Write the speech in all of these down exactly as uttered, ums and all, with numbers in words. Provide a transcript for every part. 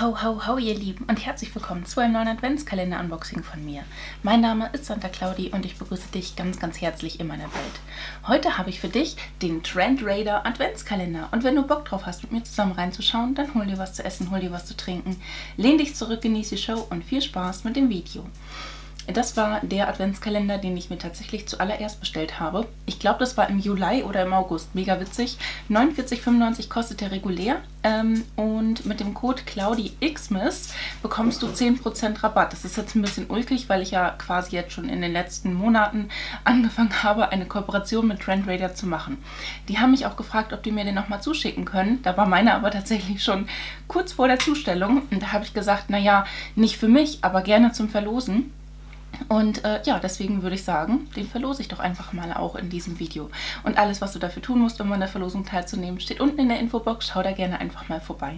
Hau, hau, hau, ihr Lieben und herzlich willkommen zu einem neuen Adventskalender-Unboxing von mir. Mein Name ist Santa Claudi und ich begrüße dich ganz, ganz herzlich in meiner Welt. Heute habe ich für dich den Trendraider Adventskalender und wenn du Bock drauf hast, mit mir zusammen reinzuschauen, dann hol dir was zu essen, hol dir was zu trinken, lehn dich zurück, genieße die Show und viel Spaß mit dem Video. Das war der Adventskalender, den ich mir tatsächlich zuallererst bestellt habe. Ich glaube, das war im Juli oder im August. Mega witzig. neunundvierzig fünfundneunzig kostet der regulär. Ähm, und mit dem Code ClaudiXmas bekommst du zehn Prozent Rabatt. Das ist jetzt ein bisschen ulkig, weil ich ja quasi jetzt schon in den letzten Monaten angefangen habe, eine Kooperation mit Trendraider zu machen. Die haben mich auch gefragt, ob die mir den nochmal zuschicken können. Da war meine aber tatsächlich schon kurz vor der Zustellung. Und da habe ich gesagt, naja, nicht für mich, aber gerne zum Verlosen. Und äh, ja, deswegen würde ich sagen, den verlose ich doch einfach mal auch in diesem Video. Und alles, was du dafür tun musst, um an der Verlosung teilzunehmen, steht unten in der Infobox. Schau da gerne einfach mal vorbei.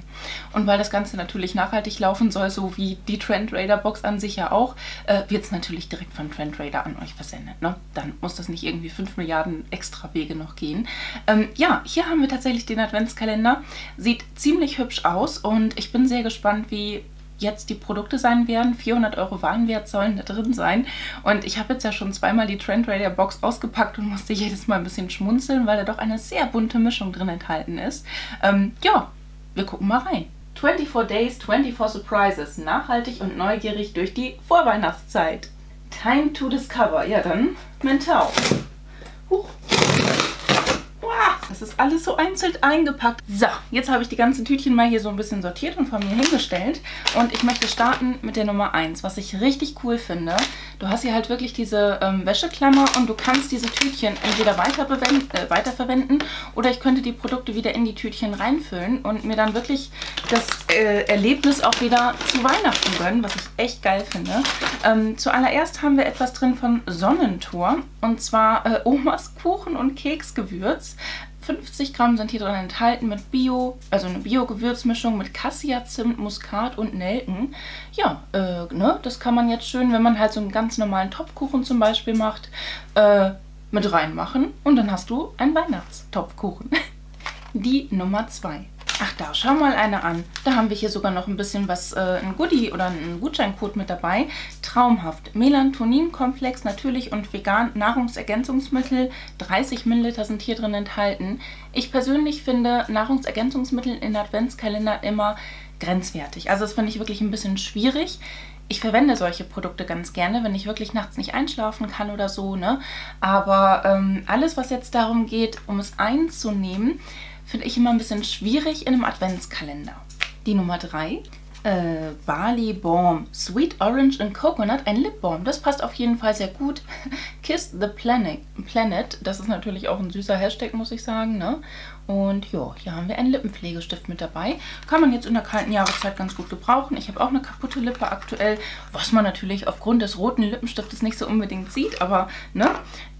Und weil das Ganze natürlich nachhaltig laufen soll, so wie die Trendraider-Box an sich ja auch, äh, wird es natürlich direkt von Trendraider an euch versendet. Ne? Dann muss das nicht irgendwie fünf Milliarden extra Wege noch gehen. Ähm, ja, hier haben wir tatsächlich den Adventskalender. Sieht ziemlich hübsch aus und ich bin sehr gespannt, wie jetzt die Produkte sein werden. vierhundert Euro Warenwert sollen da drin sein. Und ich habe jetzt ja schon zweimal die Trendraider Box ausgepackt und musste jedes Mal ein bisschen schmunzeln, weil da doch eine sehr bunte Mischung drin enthalten ist. Ähm, ja, wir gucken mal rein. twenty-four Days, twenty-four Surprises. Nachhaltig und neugierig durch die Vorweihnachtszeit. Time to discover. Ja, dann Mentau. Huch. Das ist alles so einzeln eingepackt. So, jetzt habe ich die ganzen Tütchen mal hier so ein bisschen sortiert und vor mir hingestellt. Und ich möchte starten mit der Nummer eins, was ich richtig cool finde. Du hast hier halt wirklich diese ähm, Wäscheklammer und du kannst diese Tütchen entweder weiter äh, weiterverwenden oder ich könnte die Produkte wieder in die Tütchen reinfüllen und mir dann wirklich das äh, Erlebnis auch wieder zu Weihnachten gönnen, was ich echt geil finde. Ähm, zuallererst haben wir etwas drin von Sonnentor und zwar äh, Omas Kuchen- und Keksgewürz. fünfzig Gramm sind hier drin enthalten mit Bio, also eine Bio-Gewürzmischung mit Cassia, Zimt, Muskat und Nelken. Ja, äh, ne, das kann man jetzt schön, wenn man halt so einen ganz normalen Topfkuchen zum Beispiel macht, äh, mit reinmachen und dann hast du einen Weihnachtstopfkuchen. Die Nummer zwei. Ach da, schau mal eine an. Da haben wir hier sogar noch ein bisschen was, äh, ein Goodie oder einen Gutscheincode mit dabei. Traumhaft. Melatoninkomplex, natürlich und vegan Nahrungsergänzungsmittel. dreißig Milliliter sind hier drin enthalten. Ich persönlich finde Nahrungsergänzungsmittel in Adventskalender immer grenzwertig. Also das finde ich wirklich ein bisschen schwierig. Ich verwende solche Produkte ganz gerne, wenn ich wirklich nachts nicht einschlafen kann oder so, ne? Aber ähm, alles, was jetzt darum geht, um es einzunehmen, finde ich immer ein bisschen schwierig in einem Adventskalender. Die Nummer drei, äh, Bali Balm, Sweet Orange and Coconut, ein Lipbalm. Das passt auf jeden Fall sehr gut. Kiss the Planet, Planet, das ist natürlich auch ein süßer Hashtag, muss ich sagen, ne? Und ja, hier haben wir einen Lippenpflegestift mit dabei. Kann man jetzt in der kalten Jahreszeit ganz gut gebrauchen. Ich habe auch eine kaputte Lippe aktuell, was man natürlich aufgrund des roten Lippenstiftes nicht so unbedingt sieht. Aber, ne,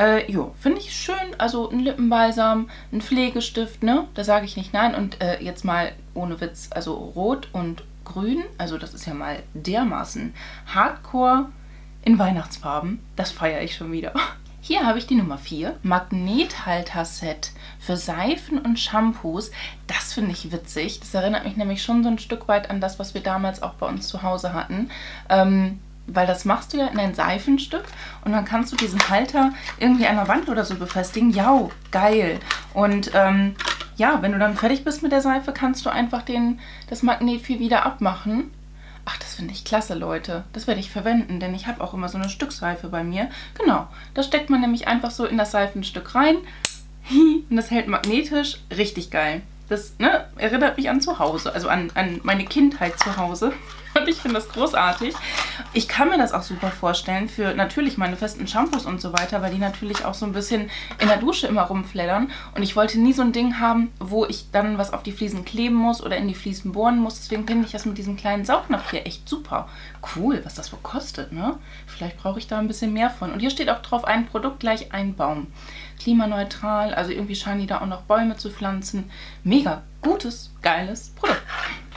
äh, jo, finde ich schön. Also ein Lippenbalsam, ein Pflegestift, ne, da sage ich nicht nein. Und äh, jetzt mal ohne Witz, also rot und grün, also das ist ja mal dermaßen hardcore in Weihnachtsfarben. Das feiere ich schon wieder. Hier habe ich die Nummer vier, Magnethalter-Set für Seifen und Shampoos. Das finde ich witzig. Das erinnert mich nämlich schon so ein Stück weit an das, was wir damals auch bei uns zu Hause hatten. Ähm, weil das machst du ja in ein Seifenstück und dann kannst du diesen Halter irgendwie an der Wand oder so befestigen. Ja, geil! Und ähm, ja, wenn du dann fertig bist mit der Seife, kannst du einfach den, das Magnetfell wieder abmachen. Ach, das finde ich klasse, Leute. Das werde ich verwenden, denn ich habe auch immer so eine Stückseife bei mir. Genau, das steckt man nämlich einfach so in das Seifenstück rein. Und das hält magnetisch. Richtig geil. Das, ne, erinnert mich an zu Hause, also an, an meine Kindheit zu Hause. Und ich finde das großartig. Ich kann mir das auch super vorstellen für natürlich meine festen Shampoos und so weiter, weil die natürlich auch so ein bisschen in der Dusche immer rumfleddern. Und ich wollte nie so ein Ding haben, wo ich dann was auf die Fliesen kleben muss oder in die Fliesen bohren muss. Deswegen finde ich das mit diesem kleinen Saugnapf hier echt super. Cool, was das so kostet, ne? Vielleicht brauche ich da ein bisschen mehr von. Und hier steht auch drauf, ein Produkt gleich ein Baum. Klimaneutral, also irgendwie scheinen die da auch noch Bäume zu pflanzen. Mega gutes, geiles Produkt.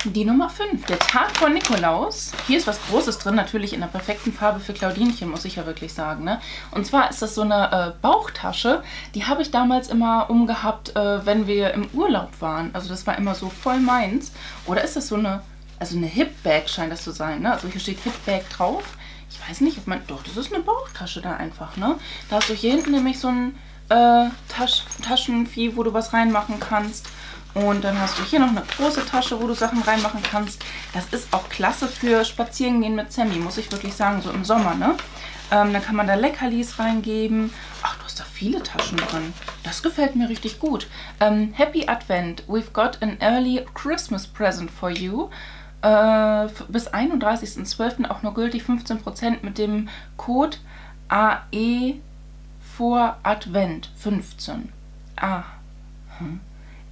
Die Nummer fünf, der Tag vor Nikolaus. Hier ist was Großes drin, natürlich in der perfekten Farbe für Claudinchen, muss ich ja wirklich sagen. Ne? Und zwar ist das so eine äh, Bauchtasche, die habe ich damals immer umgehabt, äh, wenn wir im Urlaub waren. Also das war immer so voll meins. Oder ist das so eine also eine Hip-Bag scheint das zu sein, ne? Also hier steht Hip-Bag drauf. Ich weiß nicht, ob man... Doch, das ist eine Bauchtasche da einfach, ne? Da hast du hier hinten nämlich so ein äh, Tasch, Taschenvieh, wo du was reinmachen kannst. Und dann hast du hier noch eine große Tasche, wo du Sachen reinmachen kannst. Das ist auch klasse für Spazierengehen mit Sammy, muss ich wirklich sagen, so im Sommer, ne? Ähm, dann kann man da Leckerlis reingeben. Ach, du hast da viele Taschen drin. Das gefällt mir richtig gut. Ähm, Happy Advent. We've got an early Christmas present for you. Äh, bis einunddreißigsten zwölften auch nur gültig fünfzehn Prozent mit dem Code A E vor Advent fünfzehn. Ah. Hm.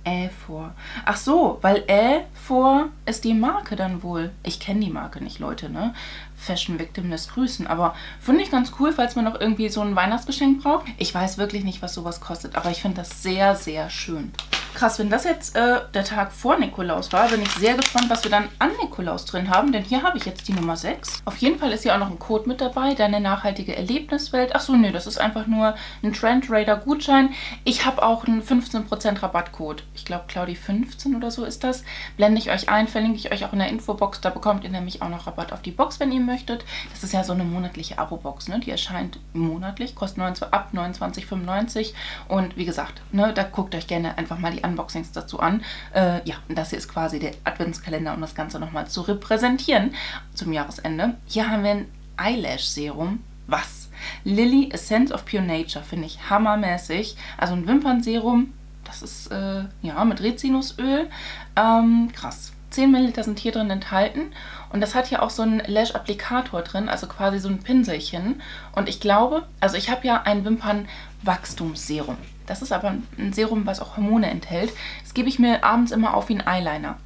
Ä vor. Ach so, weil Ä vor ist die Marke dann wohl. Ich kenne die Marke nicht, Leute, ne? Fashion Victim lässt grüßen. Aber finde ich ganz cool, falls man noch irgendwie so ein Weihnachtsgeschenk braucht. Ich weiß wirklich nicht, was sowas kostet, aber ich finde das sehr, sehr schön. Krass, wenn das jetzt äh, der Tag vor Nikolaus war, bin ich sehr gespannt, was wir dann an Nikolaus drin haben, denn hier habe ich jetzt die Nummer sechs. Auf jeden Fall ist hier auch noch ein Code mit dabei, deine nachhaltige Erlebniswelt. Achso, nö, das ist einfach nur ein Trendraider-Gutschein. Ich habe auch einen fünfzehn Prozent Rabattcode. Ich glaube, Claudi fünfzehn oder so ist das. Blende ich euch ein, verlinke ich euch auch in der Infobox. Da bekommt ihr nämlich auch noch Rabatt auf die Box, wenn ihr möchtet. Das ist ja so eine monatliche Abo-Box, ne? Die erscheint monatlich, kostet neunzehn, ab neunundzwanzig fünfundneunzig. Und wie gesagt, ne, da guckt euch gerne einfach mal die Unboxings dazu an. Äh, ja, und das hier ist quasi der Adventskalender, um das Ganze nochmal zu repräsentieren zum Jahresende. Hier haben wir ein Eyelash-Serum. Was? Lily Essence of Pure Nature, finde ich hammermäßig. Also ein Wimpernserum, das ist äh, ja mit Rizinusöl. Ähm, krass. zehn Milliliter sind hier drin enthalten und das hat hier auch so einen Lash-Applikator drin, also quasi so ein Pinselchen. Und ich glaube, also ich habe ja ein Wimpernwachstumsserum. Das ist aber ein Serum, was auch Hormone enthält. Das gebe ich mir abends immer auf wie ein Eyeliner.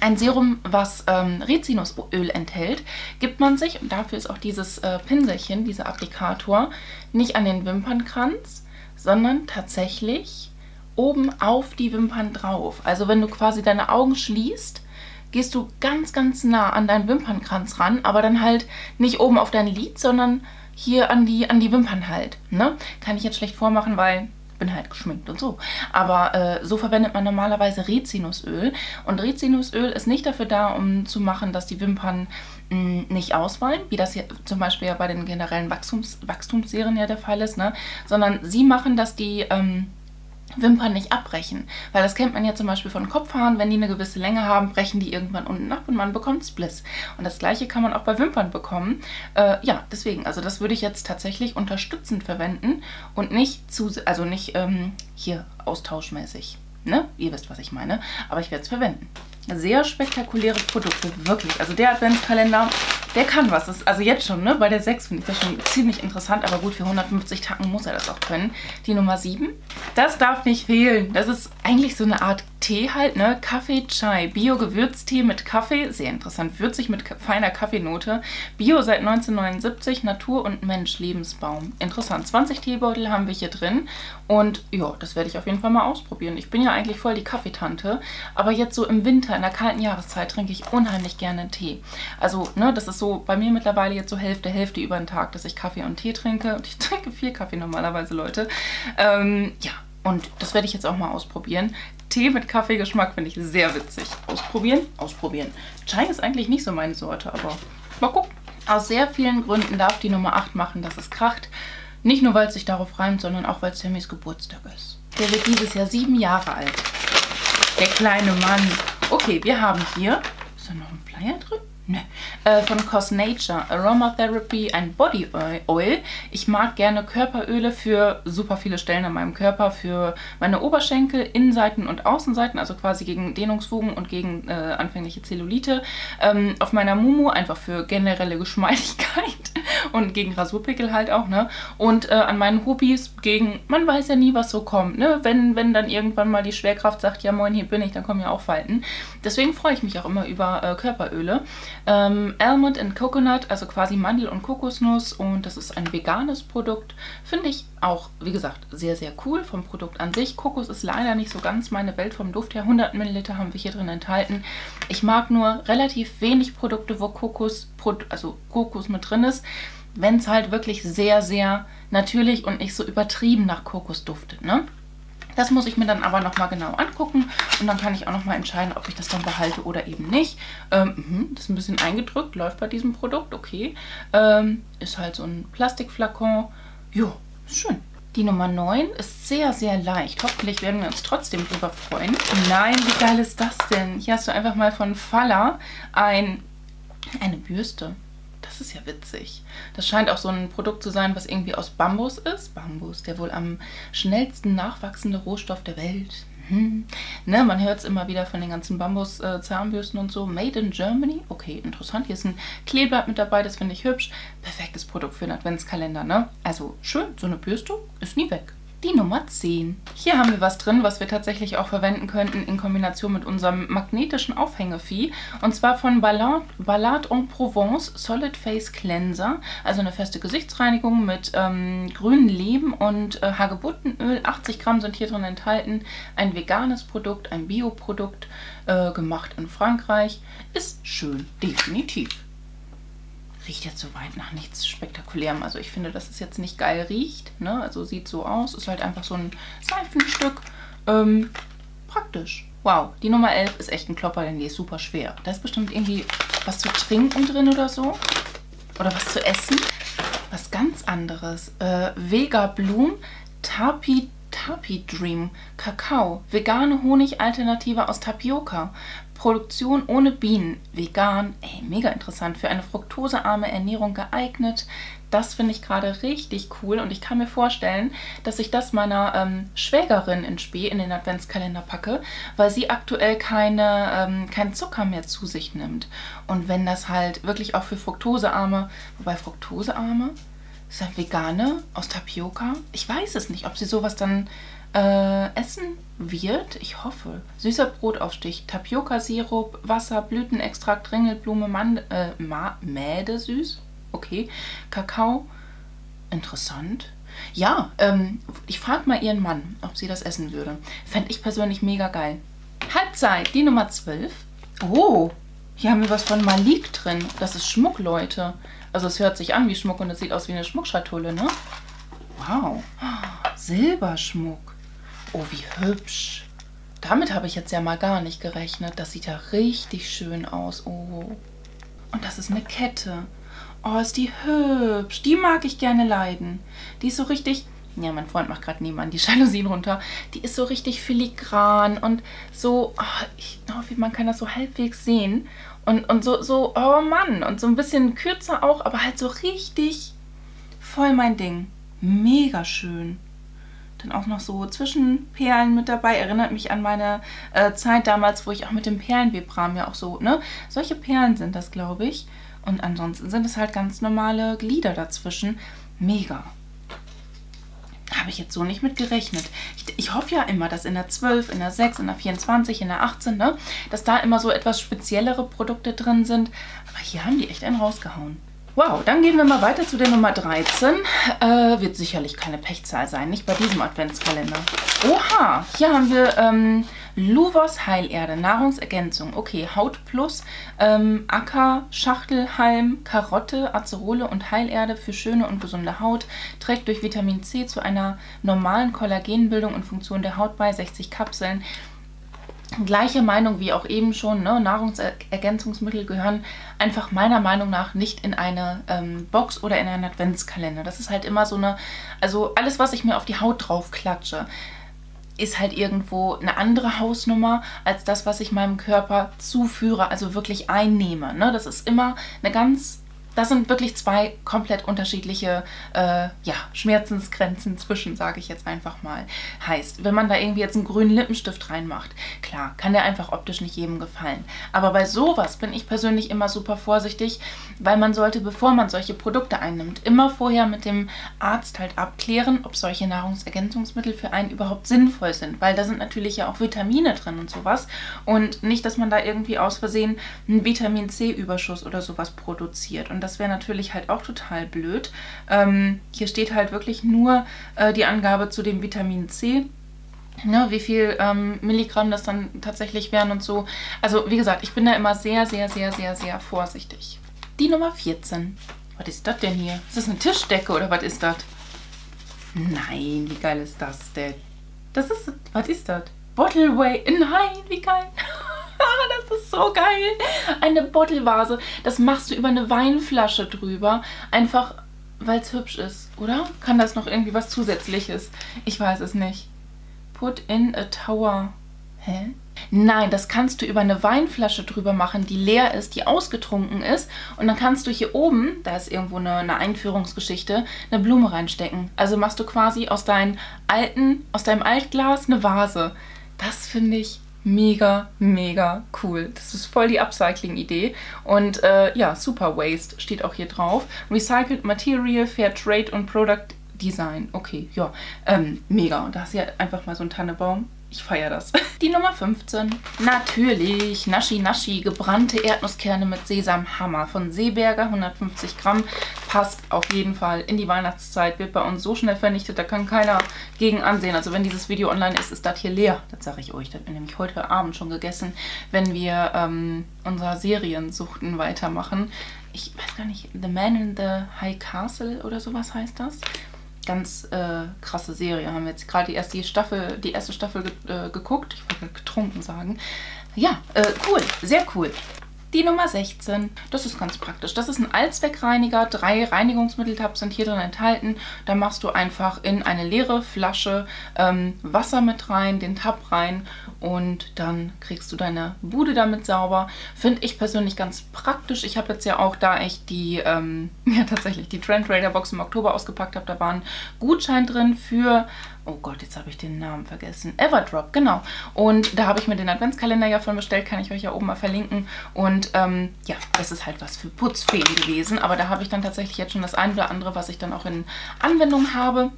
Ein Serum, was ähm, Rizinusöl enthält, gibt man sich, und dafür ist auch dieses äh, Pinselchen, dieser Applikator, nicht an den Wimpernkranz, sondern tatsächlich oben auf die Wimpern drauf. Also wenn du quasi deine Augen schließt, gehst du ganz, ganz nah an deinen Wimpernkranz ran, aber dann halt nicht oben auf dein Lid, sondern hier an die, an die Wimpern halt. Ne? Kann ich jetzt schlecht vormachen, weil ich bin halt geschminkt und so. Aber äh, so verwendet man normalerweise Rizinusöl. Und Rizinusöl ist nicht dafür da, um zu machen, dass die Wimpern mh, nicht ausfallen, wie das hier zum Beispiel ja bei den generellen Wachstums Wachstumsserien ja der Fall ist, ne? Sondern sie machen, dass die... Ähm, Wimpern nicht abbrechen, weil das kennt man ja zum Beispiel von Kopfhaaren, wenn die eine gewisse Länge haben, brechen die irgendwann unten ab und man bekommt Spliss. Und das gleiche kann man auch bei Wimpern bekommen. Äh, ja, deswegen, also das würde ich jetzt tatsächlich unterstützend verwenden und nicht, zu, also nicht ähm, hier austauschmäßig. Ne? Ihr wisst, was ich meine, aber ich werde es verwenden. Sehr spektakuläre Produkte, wirklich. Also der Adventskalender, der kann was. Das ist also jetzt schon, ne? Bei der sechs finde ich das schon ziemlich interessant, aber gut, für hundertfünfzig Tacken muss er das auch können. Die Nummer sieben, das darf nicht fehlen. Das ist eigentlich so eine Art Tee halt, ne? Kaffee Chai, Bio-Gewürztee mit Kaffee, sehr interessant, würzig mit feiner Kaffeenote. Bio seit neunzehnhundertneunundsiebzig, Natur und Mensch, Lebensbaum. Interessant, zwanzig Teebeutel haben wir hier drin und ja, das werde ich auf jeden Fall mal ausprobieren. Ich bin ja eigentlich voll die Kaffeetante, aber jetzt so im Winter, in der kalten Jahreszeit trinke ich unheimlich gerne Tee. Also, ne, das ist so bei mir mittlerweile jetzt so Hälfte, Hälfte über den Tag, dass ich Kaffee und Tee trinke. Und ich trinke viel Kaffee normalerweise, Leute. Ähm, ja, und das werde ich jetzt auch mal ausprobieren. Tee mit Kaffeegeschmack finde ich sehr witzig. Ausprobieren, ausprobieren. Chai ist eigentlich nicht so meine Sorte, aber mal gucken. Aus sehr vielen Gründen darf die Nummer acht machen, dass es kracht. Nicht nur, weil es sich darauf reimt, sondern auch, weil es Sammys Geburtstag ist. Der wird dieses Jahr sieben Jahre alt. Der kleine Mann. Okay, wir haben hier... Ist da noch ein Flyer drin? Ne. Äh, von Cosnature, Aromatherapy, ein Body Oil. Ich mag gerne Körperöle für super viele Stellen an meinem Körper, für meine Oberschenkel, Innenseiten und Außenseiten, also quasi gegen Dehnungsfugen und gegen äh, anfängliche Zellulite. Ähm, auf meiner Mumu einfach für generelle Geschmeidigkeit und gegen Rasurpickel halt auch, ne? Und äh, an meinen Hobbys gegen, man weiß ja nie, was so kommt, ne? Wenn, wenn dann irgendwann mal die Schwerkraft sagt, ja moin, hier bin ich, dann kommen ja auch Falten. Deswegen freue ich mich auch immer über äh, Körperöle. Ähm, Almond and Coconut, also quasi Mandel und Kokosnuss, und das ist ein veganes Produkt. Finde ich auch, wie gesagt, sehr, sehr cool vom Produkt an sich. Kokos ist leider nicht so ganz meine Welt vom Duft her. hundert Milliliter haben wir hier drin enthalten. Ich mag nur relativ wenig Produkte, wo Kokos, also Kokos mit drin ist, wenn es halt wirklich sehr, sehr natürlich und nicht so übertrieben nach Kokos duftet, ne? Das muss ich mir dann aber nochmal genau angucken und dann kann ich auch nochmal entscheiden, ob ich das dann behalte oder eben nicht. Ähm, das ist ein bisschen eingedrückt, läuft bei diesem Produkt, okay. Ähm, ist halt so ein Plastikflakon. Jo, schön. Die Nummer neun ist sehr, sehr leicht. Hoffentlich werden wir uns trotzdem drüber freuen. Nein, wie geil ist das denn? Hier hast du einfach mal von Faller ein, eine Bürste. Das ist ja witzig. Das scheint auch so ein Produkt zu sein, was irgendwie aus Bambus ist. Bambus, der wohl am schnellsten nachwachsende Rohstoff der Welt. Hm. Ne, man hört es immer wieder von den ganzen Bambus-Zahnbürsten äh, und so. Made in Germany. Okay, interessant. Hier ist ein Kleeblatt mit dabei, das finde ich hübsch. Perfektes Produkt für einen Adventskalender, ne? Also schön, so eine Bürste ist nie weg. Die Nummer zehn. Hier haben wir was drin, was wir tatsächlich auch verwenden könnten in Kombination mit unserem magnetischen Aufhängevieh. Und zwar von Ballard, Ballard en Provence Solid Face Cleanser. Also eine feste Gesichtsreinigung mit ähm, grünen Lehm und äh, Hagebuttenöl. achtzig Gramm sind hier drin enthalten. Ein veganes Produkt, ein Bioprodukt, äh, gemacht in Frankreich. Ist schön, definitiv. Riecht jetzt soweit nach nichts Spektakulärem. Also ich finde, dass es jetzt nicht geil riecht. Ne? Also sieht so aus. Ist halt einfach so ein Seifenstück. Ähm, praktisch. Wow, die Nummer elf ist echt ein Klopper, denn die ist super schwer. Da ist bestimmt irgendwie was zu trinken drin oder so. Oder was zu essen. Was ganz anderes. Äh, Vega Blum Tapi, Tapi Dream Kakao. Vegane Honig-Alternative aus Tapioca. Produktion ohne Bienen, vegan, ey, mega interessant, für eine fruktosearme Ernährung geeignet. Das finde ich gerade richtig cool und ich kann mir vorstellen, dass ich das meiner ähm, Schwägerin in Spee in den Adventskalender packe, weil sie aktuell keine, ähm, keinen Zucker mehr zu sich nimmt. Und wenn das halt wirklich auch für fruktosearme, wobei fruktosearme, ist halt vegane aus Tapioca. Ich weiß es nicht, ob sie sowas dann Äh, essen wird, ich hoffe. Süßer Brotaufstich, Tapioca-Sirup, Wasser, Blütenextrakt, Ringelblume, Mand äh, Mäde süß, okay, Kakao, interessant. Ja, ähm, ich frage mal ihren Mann, ob sie das essen würde. Fände ich persönlich mega geil. Halbzeit, die Nummer zwölf. Oh, hier haben wir was von Malik drin. Das ist Schmuck, Leute. Also es hört sich an wie Schmuck und es sieht aus wie eine Schmuckschatulle, ne? Wow, Silberschmuck. Oh, wie hübsch. Damit habe ich jetzt ja mal gar nicht gerechnet. Das sieht ja richtig schön aus. Oh, und das ist eine Kette. Oh, ist die hübsch. Die mag ich gerne leiden. Die ist so richtig... Ja, mein Freund macht gerade nebenan die Jalousien runter. Die ist so richtig filigran und so... Oh, ich hoffe, man kann das so halbwegs sehen. Und, und so, so... Oh Mann. Und so ein bisschen kürzer auch, aber halt so richtig voll mein Ding. Mega schön. Dann auch noch so Zwischenperlen mit dabei. Erinnert mich an meine äh, Zeit damals, wo ich auch mit dem Perlenvibram ja auch so, ne? Solche Perlen sind das, glaube ich. Und ansonsten sind es halt ganz normale Glieder dazwischen. Mega. Habe ich jetzt so nicht mit gerechnet. Ich, ich hoffe ja immer, dass in der zwölf, in der sechs, in der vierundzwanzig, in der achtzehn, ne? Dass da immer so etwas speziellere Produkte drin sind. Aber hier haben die echt einen rausgehauen. Wow, dann gehen wir mal weiter zu der Nummer dreizehn. Äh, wird sicherlich keine Pechzahl sein, nicht bei diesem Adventskalender. Oha, hier haben wir ähm, Luvos Heilerde, Nahrungsergänzung. Okay, Haut plus, ähm, Acker, Schachtelhalm, Karotte, Azerole und Heilerde für schöne und gesunde Haut. Trägt durch Vitamin C zu einer normalen Kollagenbildung und Funktion der Haut bei, sechzig Kapseln. Gleiche Meinung wie auch eben schon, ne? Nahrungsergänzungsmittel gehören einfach meiner Meinung nach nicht in eine ähm, Box oder in einen Adventskalender. Das ist halt immer so eine, also alles, was ich mir auf die Haut drauf klatsche, ist halt irgendwo eine andere Hausnummer als das, was ich meinem Körper zuführe, also wirklich einnehme. Ne? Das ist immer eine ganz, das sind wirklich zwei komplett unterschiedliche äh, ja, Schmerzensgrenzen zwischen, sage ich jetzt einfach mal. Heißt, wenn man da irgendwie jetzt einen grünen Lippenstift reinmacht, klar, kann der einfach optisch nicht jedem gefallen. Aber bei sowas bin ich persönlich immer super vorsichtig, weil man sollte, bevor man solche Produkte einnimmt, immer vorher mit dem Arzt halt abklären, ob solche Nahrungsergänzungsmittel für einen überhaupt sinnvoll sind. Weil da sind natürlich ja auch Vitamine drin und sowas. Und nicht, dass man da irgendwie aus Versehen einen Vitamin-C-Überschuss oder sowas produziert. Und das Das wäre natürlich halt auch total blöd. Ähm, hier steht halt wirklich nur äh, die Angabe zu dem Vitamin C, ne, wie viel ähm, Milligramm das dann tatsächlich wären und so. Also wie gesagt, ich bin da immer sehr, sehr, sehr, sehr, sehr vorsichtig. Die Nummer vierzehn. Was ist das denn hier? Ist das eine Tischdecke oder was ist das? Nein, wie geil ist das denn? Das ist, was ist das? Bottleway, nein, wie geil. Das ist so geil. Eine Bottlevase, das machst du über eine Weinflasche drüber. Einfach, weil es hübsch ist, oder? Kann das noch irgendwie was Zusätzliches? Ich weiß es nicht. Put in a tower. Hä? Nein, das kannst du über eine Weinflasche drüber machen, die leer ist, die ausgetrunken ist. Und dann kannst du hier oben, da ist irgendwo eine, eine Einführungsgeschichte, eine Blume reinstecken. Also machst du quasi aus deinen alten, aus deinem Altglas eine Vase. Das finde ich mega, mega cool. Das ist voll die Upcycling-Idee. Und äh, ja, Super Waste steht auch hier drauf. Recycled Material, Fair Trade und Product Design. Okay, ja, ähm, mega. Und da hast du ja einfach mal so einen Tannebaum. Ich feiere das. Die Nummer fünfzehn. Natürlich Naschi Naschi, gebrannte Erdnusskerne mit Sesamhammer von Seeberger, hundertfünfzig Gramm. Passt auf jeden Fall in die Weihnachtszeit, wird bei uns so schnell vernichtet, da kann keiner gegen ansehen. Also wenn dieses Video online ist, ist das hier leer. Das sage ich euch, das habe ich nämlich heute Abend schon gegessen, wenn wir ähm, unsere Seriensuchten weitermachen. Ich weiß gar nicht, The Man in the High Castle oder sowas heißt das. Ganz äh, krasse Serie. Haben wir jetzt gerade die erste die Staffel, die erste Staffel ge äh, geguckt. Ich wollte getrunken sagen. Ja, äh, cool. Sehr cool. Die Nummer sechzehn. Das ist ganz praktisch. Das ist ein Allzweckreiniger. Drei Reinigungsmitteltabs sind hier drin enthalten. Da machst du einfach in eine leere Flasche ähm, Wasser mit rein, den Tab rein und dann kriegst du deine Bude damit sauber. Finde ich persönlich ganz praktisch. Ich habe jetzt ja auch, da ich die, ähm, ja tatsächlich die Trendraider Box im Oktober ausgepackt habe, da war ein Gutschein drin für, oh Gott, jetzt habe ich den Namen vergessen, Everdrop, genau. Und da habe ich mir den Adventskalender ja von bestellt, kann ich euch ja oben mal verlinken. Und ähm, ja, das ist halt was für Putzfeen gewesen, aber da habe ich dann tatsächlich jetzt schon das ein oder andere, was ich dann auch in Anwendung habe.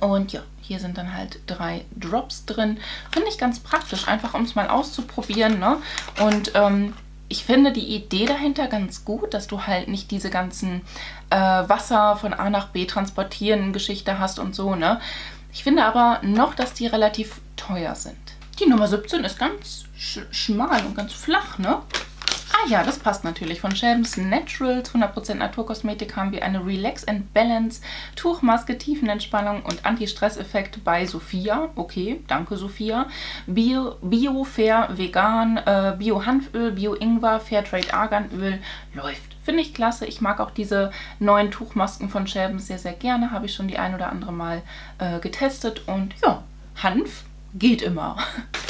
Und ja, hier sind dann halt drei Drops drin. Finde ich ganz praktisch, einfach um es mal auszuprobieren, ne? Und ähm, ich finde die Idee dahinter ganz gut, dass du halt nicht diese ganzen äh, Wasser von A nach B transportieren Geschichte hast und so, ne? Ich finde aber noch, dass die relativ teuer sind. Die Nummer siebzehn ist ganz sch schmal und ganz flach, ne? Ah ja, das passt natürlich. Von Schäbens Naturals, hundert Prozent Naturkosmetik, haben wir eine Relax and Balance, Tuchmaske, Tiefenentspannung und Anti-Stress-Effekt bei Sophia. Okay, danke Sophia. Bio, Bio fair, vegan, äh, Bio-Hanföl, Bio-Ingwer, Fairtrade-Arganöl. Läuft. Finde ich klasse. Ich mag auch diese neuen Tuchmasken von Schäbens sehr, sehr gerne. Habe ich schon die ein oder andere Mal äh, getestet. Und ja, Hanf geht immer.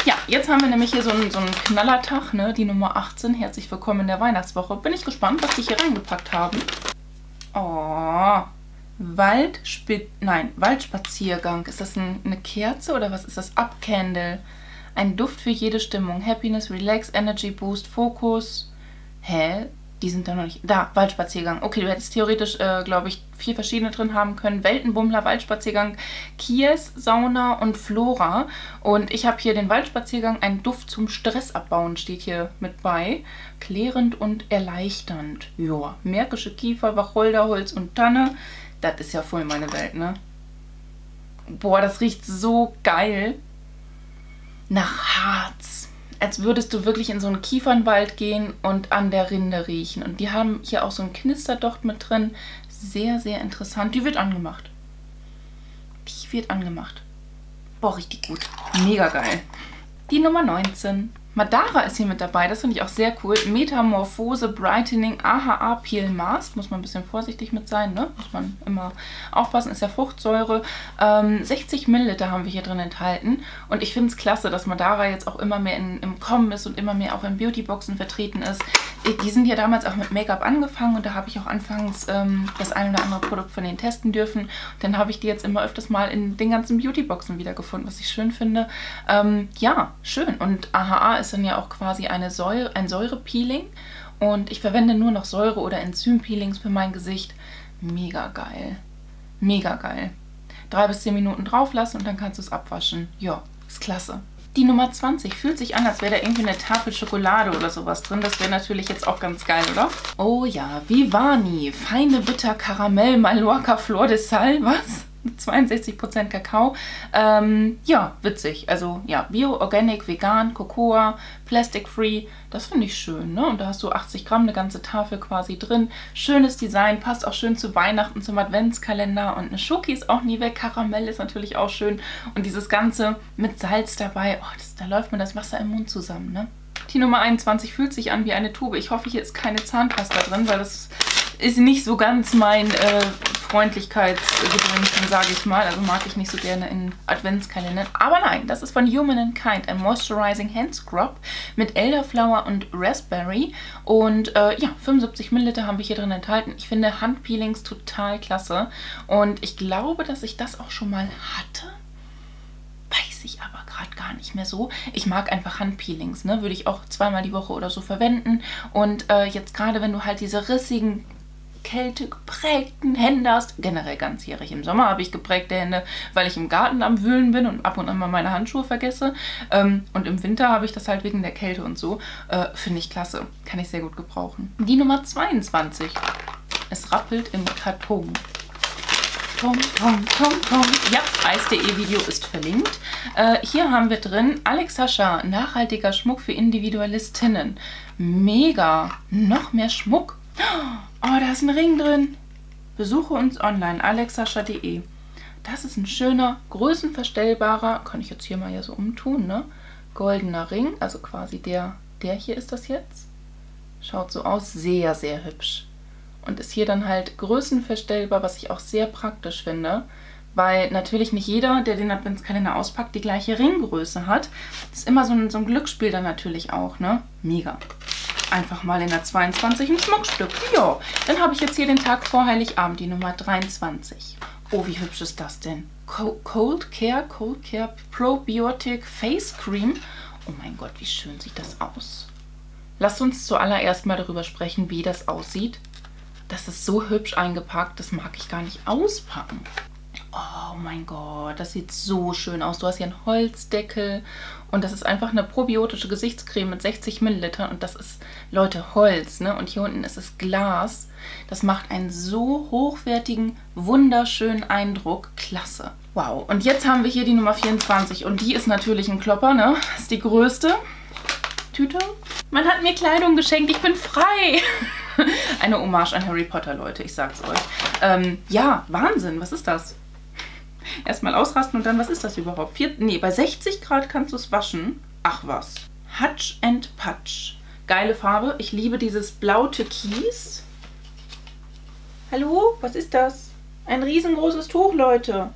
Ja, jetzt haben wir nämlich hier so einen, so einen Knallertag, ne? Die Nummer achtzehn. Herzlich willkommen in der Weihnachtswoche. Bin ich gespannt, was die hier reingepackt haben. Oh, Waldspit... Nein, Waldspaziergang. Ist das ein, eine Kerze oder was ist das? Upcandle. Ein Duft für jede Stimmung. Happiness, Relax, Energy Boost, Fokus. Hä? Die sind da noch nicht... Da, Waldspaziergang. Okay, du hättest theoretisch, äh, glaube ich, vier verschiedene drin haben können. Weltenbummler, Waldspaziergang, Kies, Sauna und Flora. Und ich habe hier den Waldspaziergang, ein Duft zum Stress abbauen, steht hier mit bei. Klärend und erleichternd. Joa, märkische Kiefer, Wacholderholz und Tanne. Das ist ja voll meine Welt, ne? Boah, das riecht so geil. Nach Harz. Als würdest du wirklich in so einen Kiefernwald gehen und an der Rinde riechen. Und die haben hier auch so einen Knisterdocht mit drin. Sehr, sehr interessant. Die wird angemacht. Die wird angemacht. Boah, richtig gut. Mega geil. Die Nummer neunzehn. Madara ist hier mit dabei. Das finde ich auch sehr cool. Metamorphose, Brightening, A H A, Peel Mask. Muss man ein bisschen vorsichtig mit sein, ne? Muss man immer aufpassen. Ist ja Fruchtsäure. Ähm, sechzig Milliliter haben wir hier drin enthalten. Und ich finde es klasse, dass Madara jetzt auch immer mehr in, im Kommen ist und immer mehr auch in Beautyboxen vertreten ist. Die sind ja damals auch mit Make-up angefangen und da habe ich auch anfangs ähm, das ein oder andere Produkt von denen testen dürfen. Und dann habe ich die jetzt immer öfters mal in den ganzen Beautyboxen wiedergefunden, was ich schön finde. Ähm, ja, schön. Und A H A ist dann ja auch quasi eine Säure, ein Säurepeeling und ich verwende nur noch Säure- oder Enzympeelings für mein Gesicht. Mega geil. Mega geil. Drei bis zehn Minuten drauf lassen und dann kannst du es abwaschen. Ja, ist klasse. Die Nummer zwanzig fühlt sich an, als wäre da irgendwie eine Tafel Schokolade oder sowas drin. Das wäre natürlich jetzt auch ganz geil, oder? Oh ja, Vivani. Feine Bitter Karamell Mallorca Flor de Sal. Was? zweiundsechzig Prozent Kakao. Ähm, ja, witzig. Also ja, Bio, Organic, Vegan, Cocoa, Plastic Free. Das finde ich schön, ne? Und da hast du achtzig Gramm, eine ganze Tafel quasi drin. Schönes Design, passt auch schön zu Weihnachten, zum Adventskalender. Und eine Schoki ist auch nie weg. Karamell ist natürlich auch schön. Und dieses Ganze mit Salz dabei. Oh, das, da läuft mir das Wasser im Mund zusammen, ne? Die Nummer einundzwanzig fühlt sich an wie eine Tube. Ich hoffe, hier ist keine Zahnpasta drin, weil das ist nicht so ganz mein äh, Freundlichkeitsgedöns, sage ich mal. Also mag ich nicht so gerne in Adventskalendern. Aber nein, das ist von Human and Kind, ein Moisturizing Hand Scrub mit Elderflower und Raspberry. Und äh, ja, fünfundsiebzig Milliliter haben wir hier drin enthalten. Ich finde Handpeelings total klasse. Und ich glaube, dass ich das auch schon mal hatte. Weiß ich aber gerade gar nicht mehr so. Ich mag einfach Handpeelings, ne? Würde ich auch zweimal die Woche oder so verwenden. Und äh, jetzt gerade, wenn du halt diese rissigen, kältegeprägten Hände hast, generell ganzjährig im Sommer habe ich geprägte Hände, weil ich im Garten am Wühlen bin und ab und an mal meine Handschuhe vergesse. Ähm, und im Winter habe ich das halt wegen der Kälte und so. Äh, finde ich klasse. Kann ich sehr gut gebrauchen. Die Nummer zweiundzwanzig. Es rappelt im Karton. Tom, tom, tom, tom. Ja, eis punkt de-Video ist verlinkt. Äh, hier haben wir drin Alex Sascha, nachhaltiger Schmuck für Individualistinnen. Mega! Noch mehr Schmuck. Oh, da ist ein Ring drin. Besuche uns online, alex sascha punkt de. Das ist ein schöner, größenverstellbarer, kann ich jetzt hier mal ja so umtun, ne? Goldener Ring, also quasi der, der hier ist das jetzt. Schaut so aus, sehr, sehr hübsch. Und ist hier dann halt größenverstellbar, was ich auch sehr praktisch finde, weil natürlich nicht jeder, der den Adventskalender auspackt, die gleiche Ringgröße hat. Das ist immer so ein, so ein Glücksspiel dann natürlich auch, ne? Mega. Einfach mal in der zweiundzwanzig ein Schmuckstück. Jo, dann habe ich jetzt hier den Tag vor Heiligabend, die Nummer dreiundzwanzig. Oh, wie hübsch ist das denn? Cold Care, Cold Care Probiotic Face Cream. Oh mein Gott, wie schön sieht das aus. Lasst uns zuallererst mal darüber sprechen, wie das aussieht. Das ist so hübsch eingepackt, das mag ich gar nicht auspacken. Oh mein Gott, das sieht so schön aus. Du hast hier einen Holzdeckel und das ist einfach eine probiotische Gesichtscreme mit sechzig Millilitern und das ist, Leute, Holz, ne? Und hier unten ist es Glas. Das macht einen so hochwertigen, wunderschönen Eindruck. Klasse. Wow, und jetzt haben wir hier die Nummer vierundzwanzig und die ist natürlich ein Klopper, ne? Das ist die größte Tüte. Man hat mir Kleidung geschenkt, ich bin frei. Eine Hommage an Harry Potter, Leute, ich sag's euch. Ähm, ja, Wahnsinn, was ist das? Erstmal ausrasten und dann, was ist das überhaupt? Vier, nee, bei sechzig Grad kannst du es waschen. Ach was. Hutch and Patch. Geile Farbe. Ich liebe dieses blau-türkis. Hallo? Was ist das? Ein riesengroßes Tuch, Leute.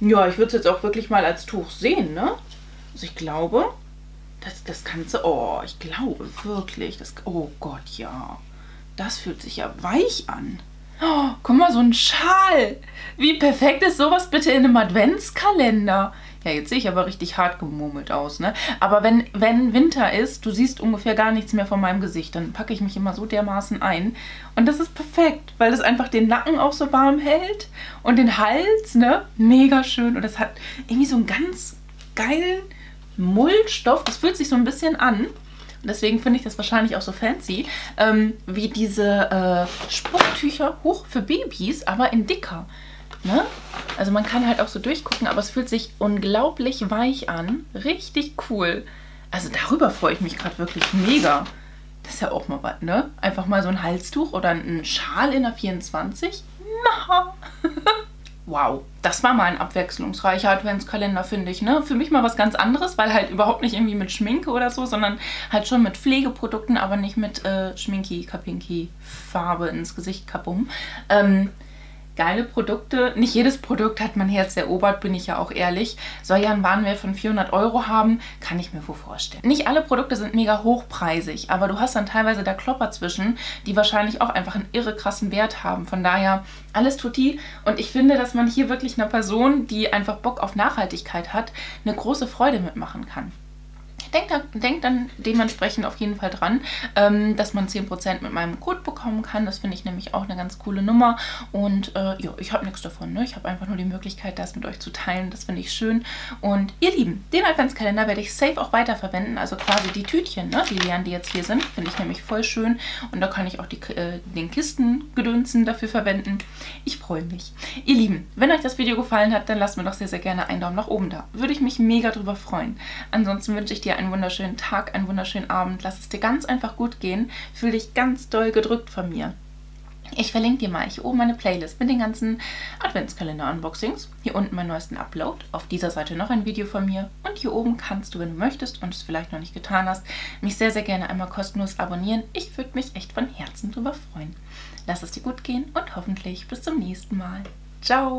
Ja, ich würde es jetzt auch wirklich mal als Tuch sehen, ne? Also ich glaube... Das, das Ganze, oh, ich glaube wirklich, das, oh Gott, ja, das fühlt sich ja weich an. Oh, guck mal, so ein Schal. Wie perfekt ist sowas bitte in einem Adventskalender? Ja, jetzt sehe ich aber richtig hart gemurmelt aus, ne? Aber wenn, wenn Winter ist, du siehst ungefähr gar nichts mehr von meinem Gesicht, dann packe ich mich immer so dermaßen ein. Und das ist perfekt, weil das einfach den Nacken auch so warm hält und den Hals, ne? Mega schön. Und das hat irgendwie so einen ganz geilen... Mullstoff, das fühlt sich so ein bisschen an. Und deswegen finde ich das wahrscheinlich auch so fancy, ähm, wie diese äh, Spucktücher hoch für Babys, aber in dicker. Ne? Also man kann halt auch so durchgucken, aber es fühlt sich unglaublich weich an. Richtig cool. Also darüber freue ich mich gerade wirklich mega. Das ist ja auch mal was, ne? Einfach mal so ein Halstuch oder ein Schal in der vierundzwanzig. Na! Wow, das war mal ein abwechslungsreicher Adventskalender, finde ich, ne? Für mich mal was ganz anderes, weil halt überhaupt nicht irgendwie mit Schminke oder so, sondern halt schon mit Pflegeprodukten, aber nicht mit äh, Schminki, Kapinki, Farbe ins Gesicht, Kapum. Ähm, geile Produkte. Nicht jedes Produkt hat mein Herz erobert, bin ich ja auch ehrlich. Soll ja einen Warenwert von vierhundert Euro haben, kann ich mir wohl vorstellen. Nicht alle Produkte sind mega hochpreisig, aber du hast dann teilweise da Klopper zwischen, die wahrscheinlich auch einfach einen irre krassen Wert haben. Von daher... Alles tutti. Und ich finde, dass man hier wirklich einer Person, die einfach Bock auf Nachhaltigkeit hat, eine große Freude mitmachen kann. Denkt denk dann dementsprechend auf jeden Fall dran, ähm, dass man zehn Prozent mit meinem Code bekommen kann. Das finde ich nämlich auch eine ganz coole Nummer. Und äh, ja, ich habe nichts davon. Ne? Ich habe einfach nur die Möglichkeit, das mit euch zu teilen. Das finde ich schön. Und ihr Lieben, den Adventskalender werde ich safe auch weiterverwenden. Also quasi die Tütchen, ne? Die leeren, die jetzt hier sind. Finde ich nämlich voll schön. Und da kann ich auch die, äh, den Kistengedönsen dafür verwenden. Ich freue mich. Ihr Lieben, wenn euch das Video gefallen hat, dann lasst mir doch sehr, sehr gerne einen Daumen nach oben da. Würde ich mich mega drüber freuen. Ansonsten wünsche ich dir einen wunderschönen Tag, einen wunderschönen Abend. Lass es dir ganz einfach gut gehen. Fühl dich ganz doll gedrückt von mir. Ich verlinke dir mal hier oben meine Playlist mit den ganzen Adventskalender-Unboxings. Hier unten meinen neuesten Upload. Auf dieser Seite noch ein Video von mir. Und hier oben kannst du, wenn du möchtest und es vielleicht noch nicht getan hast, mich sehr, sehr gerne einmal kostenlos abonnieren. Ich würde mich echt von Herzen drüber freuen. Lass es dir gut gehen und hoffentlich bis zum nächsten Mal. Ciao!